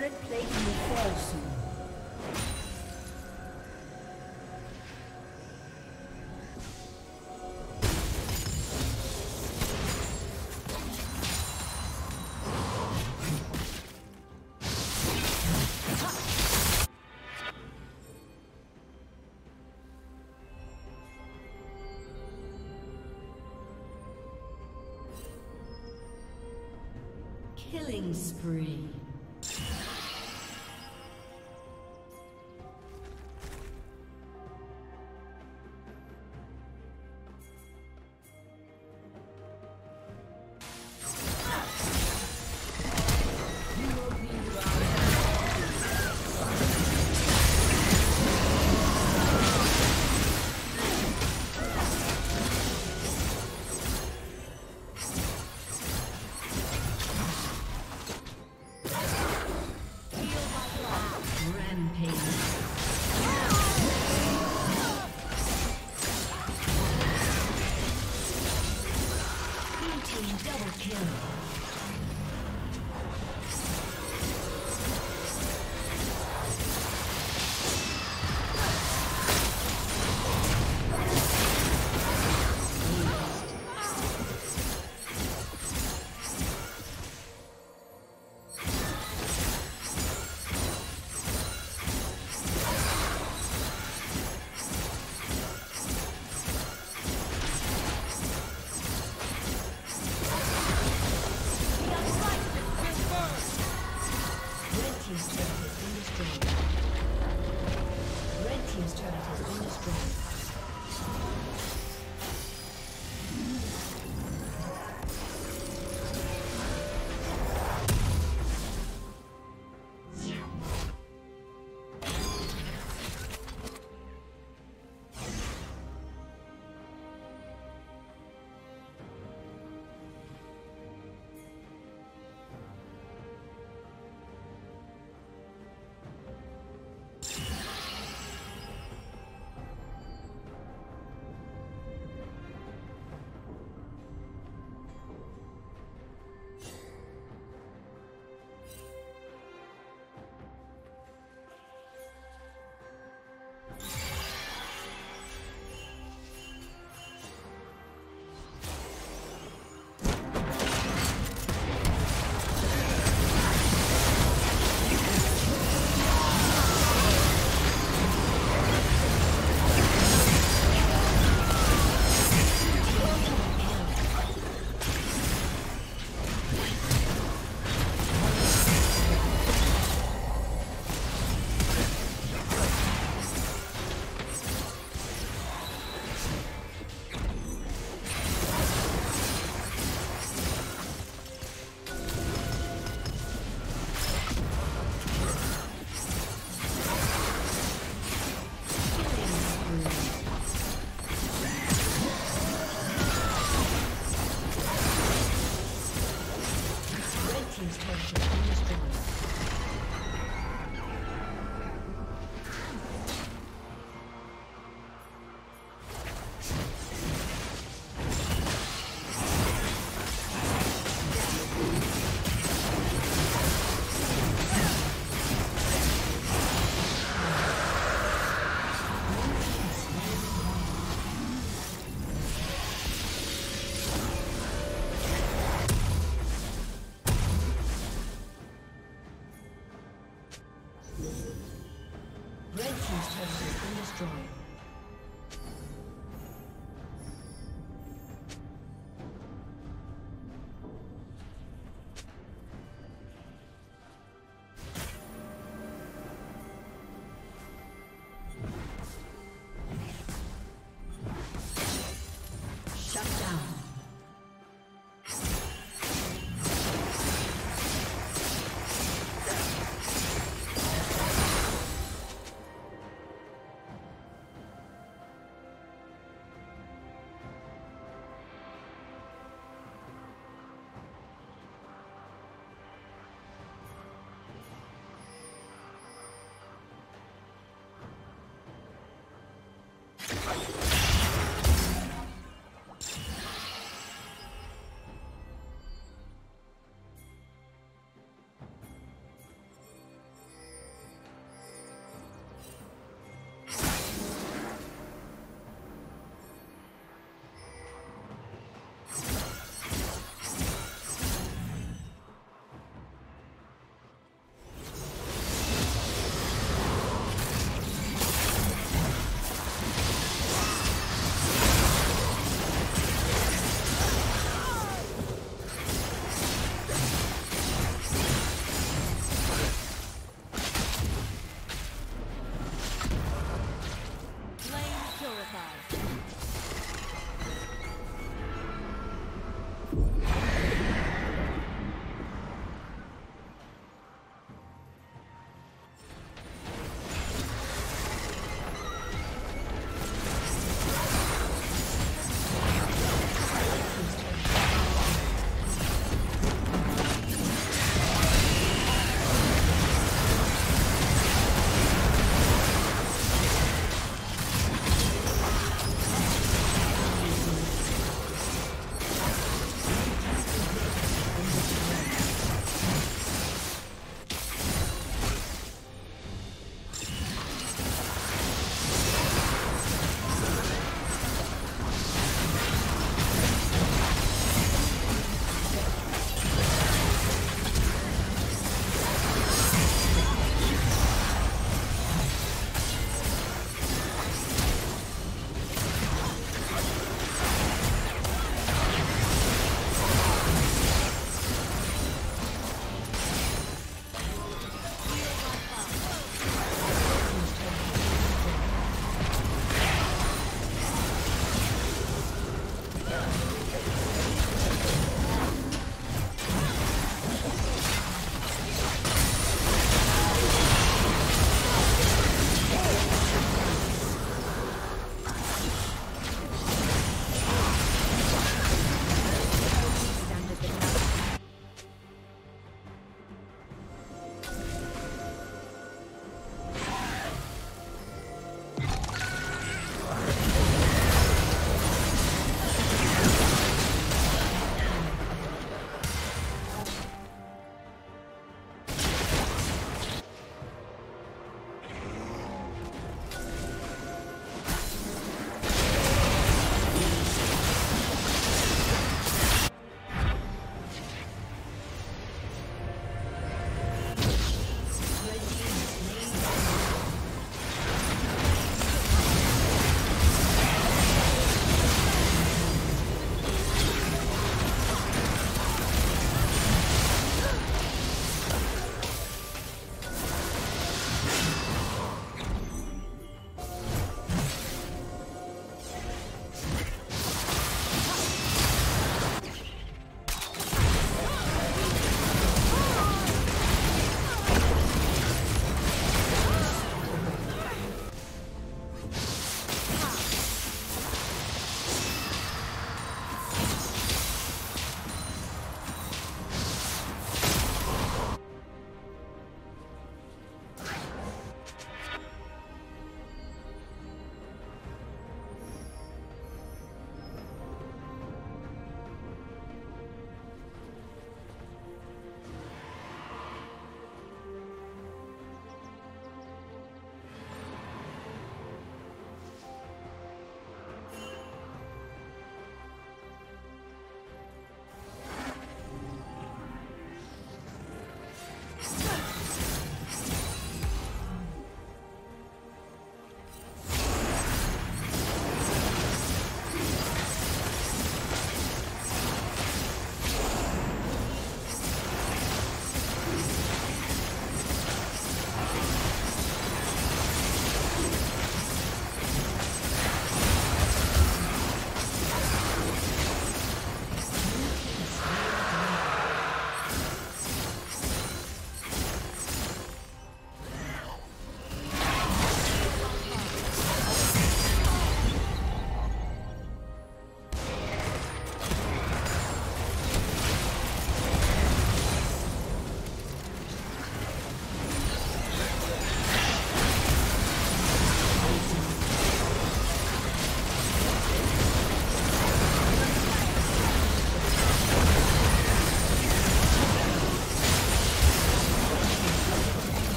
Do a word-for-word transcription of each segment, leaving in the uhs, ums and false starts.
Turret plate will fall soon. Killing spree.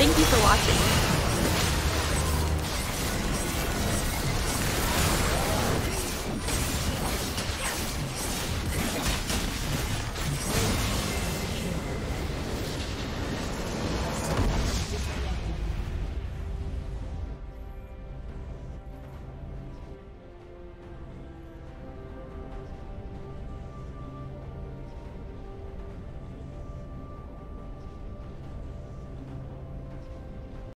Thank you for watching.